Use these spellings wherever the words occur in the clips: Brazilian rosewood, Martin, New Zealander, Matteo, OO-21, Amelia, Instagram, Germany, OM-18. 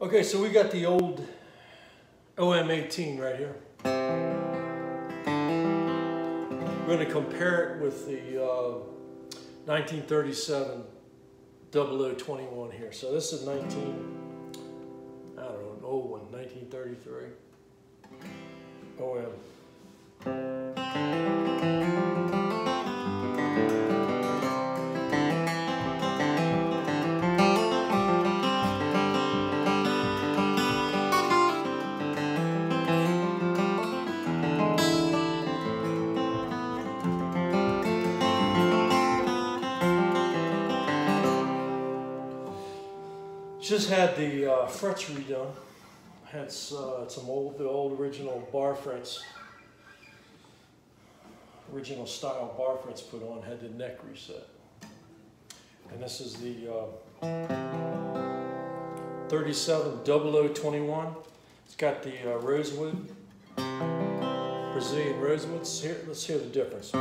Okay, so we got the old OM-18 right here. We're going to compare it with the 1937 OO-21 here. So this is an old one, 1933 OM. Just had the frets redone. Had some the old original bar frets, original style bar frets put on. Had the neck reset, and this is the 37 OO-21. It's got the rosewood, Brazilian rosewoods. Here, let's hear the difference.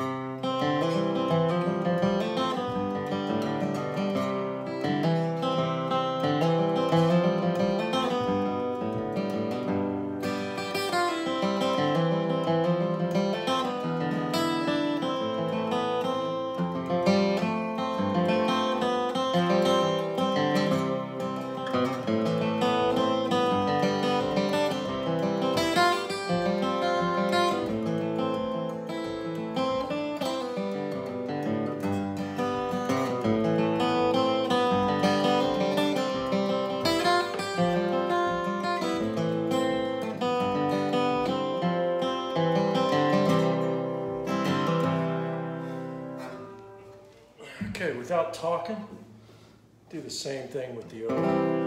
Okay, without talking, do the same thing with the OO.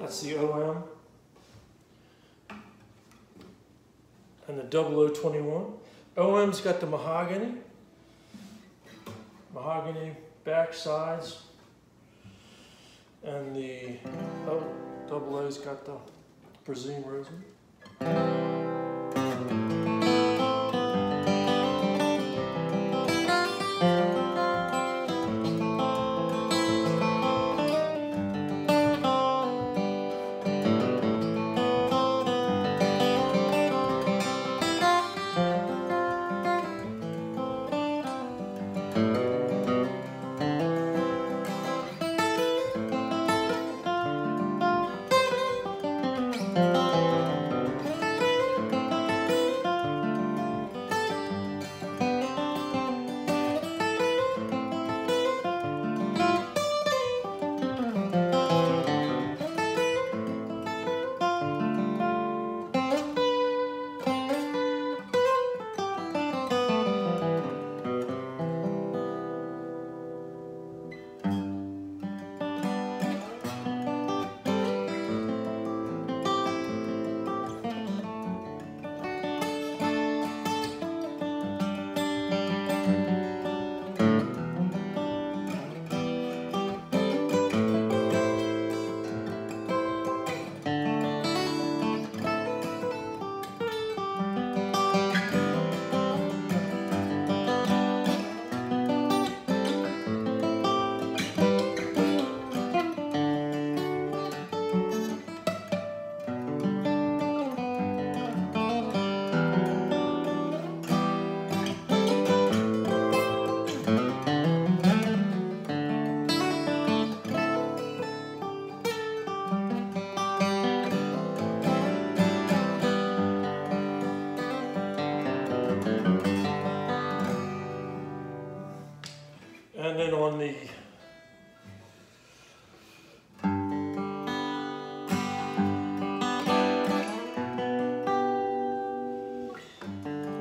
That's the OM and the OO-21. OM's got the mahogany back sides, and the OO's got the Brazilian rosewood.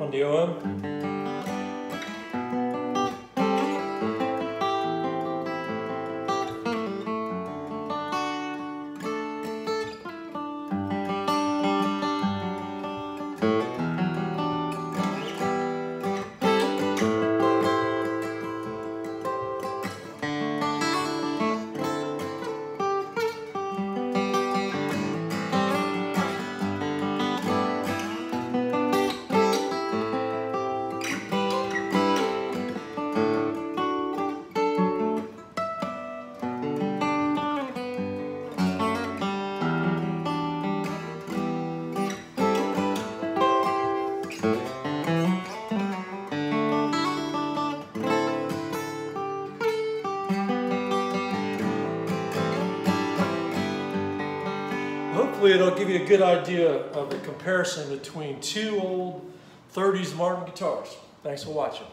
on the OM. It'll give you a good idea of the comparison between two old 30s Martin guitars. Thanks for watching.